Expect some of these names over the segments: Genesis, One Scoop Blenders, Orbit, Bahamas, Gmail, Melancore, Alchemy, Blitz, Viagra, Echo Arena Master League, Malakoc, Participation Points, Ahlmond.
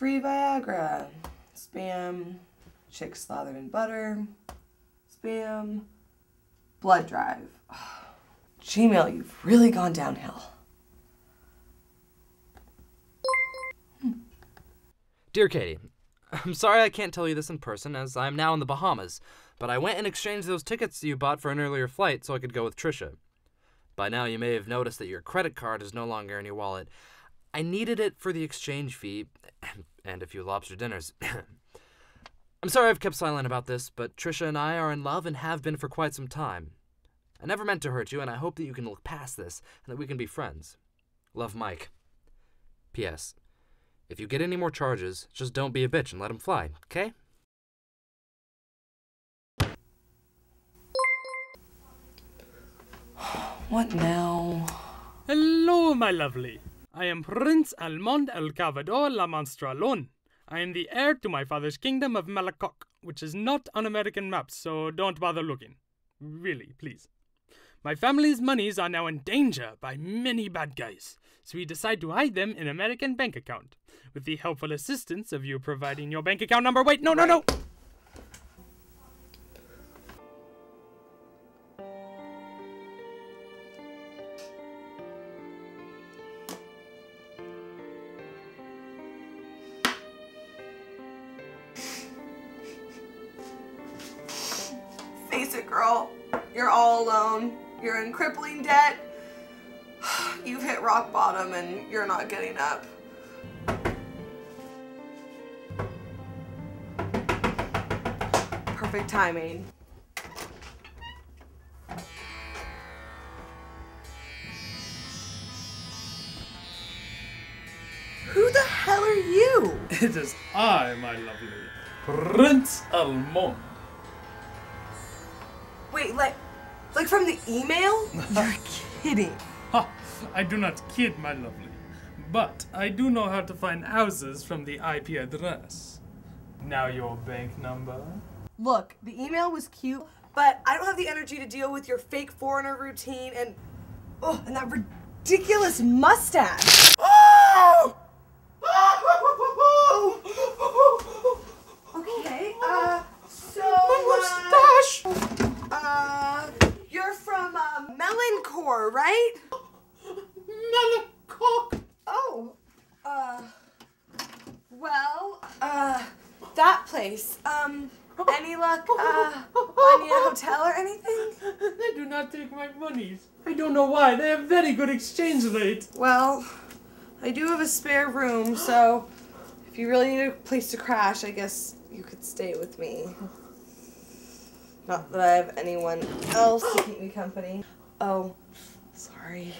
Free Viagra. Spam. Chicks slathered in butter. Spam. Blood drive. Oh, Gmail, you've really gone downhill. Dear Katie, I'm sorry I can't tell you this in person as I'm now in the Bahamas, but I went and exchanged those tickets you bought for an earlier flight so I could go with Trisha. By now you may have noticed that your credit card is no longer in your wallet. I needed it for the exchange fee and a few lobster dinners. I'm sorry I've kept silent about this, but Trisha and I are in love and have been for quite some time. I never meant to hurt you, and I hope that you can look past this and that we can be friends. Love, Mike. P.S. If you get any more charges, just don't be a bitch and let them fly, okay? What now? Hello, my lovely. I am Prince Ahlmond El Cavador La Monstralon. I am the heir to my father's kingdom of Malakoc, which is not on American maps, so don't bother looking. Really, please. My family's monies are now in danger by many bad guys, so we decide to hide them in an American bank account, with the helpful assistance of you providing your bank account number. Wait, no! Face it, girl. You're all alone. You're in crippling debt. You've hit rock bottom and you're not getting up. Perfect timing. Who the hell are you? It is I, my lovely. Prince Ahlmond. Wait, like from the email? You're kidding. Ha! I do not kid, my lovely. But I do know how to find houses from the IP address. Now your bank number? Look, the email was cute, but I don't have the energy to deal with your fake foreigner routine and that ridiculous mustache. Oh! Okay, so... My mustache! You're from Melancore, right? Melancore. Oh, well, that place. Any luck finding a hotel or anything? They do not take my monies. I don't know why. They have very good exchange rate. Well, I do have a spare room, so if you really need a place to crash, I guess you could stay with me. Not that I have anyone else to keep me company. Oh, sorry.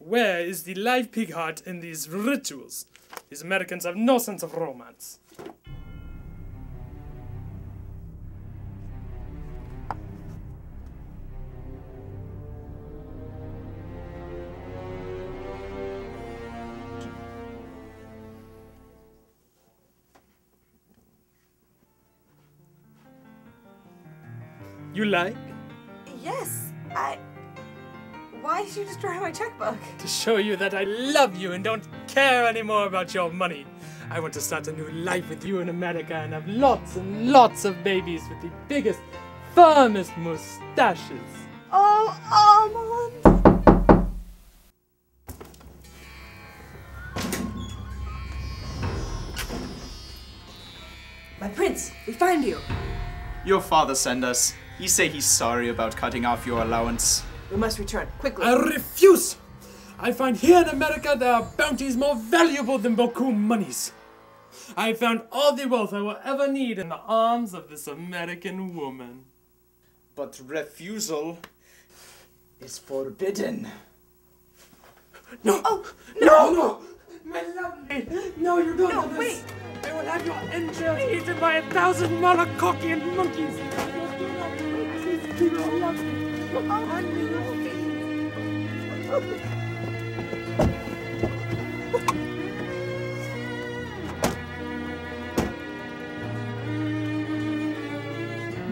Where is the live pig heart in these rituals? These Americans have no sense of romance. You like? Yes, Why did you destroy my checkbook? To show you that I love you and don't care anymore about your money. I want to start a new life with you in America and have lots and lots of babies with the biggest, firmest mustaches. Oh, Ahlmond! My prince, we find you. Your father sent us. He says he's sorry about cutting off your allowance. We must return, quickly. I refuse! I find here in America there are bounties more valuable than beaucoup monies. I found all the wealth I will ever need in the arms of this American woman. But refusal is forbidden. No! Oh, no! No! My lovely! No, you don't have this! Wait! I will have your entrails eaten by 1,000 Malakokian monkeys! Do not love me! Oh, I love you!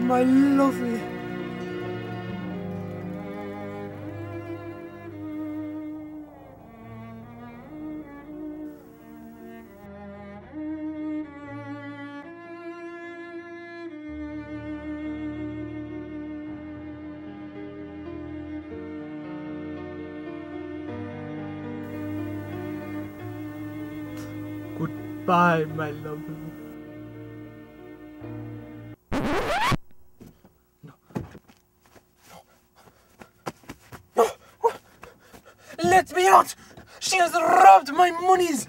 My lovely. Goodbye, my lovely. Let me out! She has robbed my monies!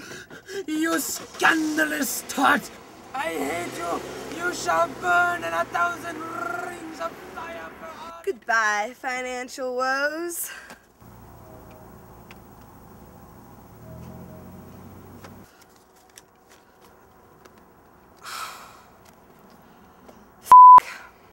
You scandalous tart! I hate you! You shall burn in 1,000 rings of fire for all! Goodbye, financial woes.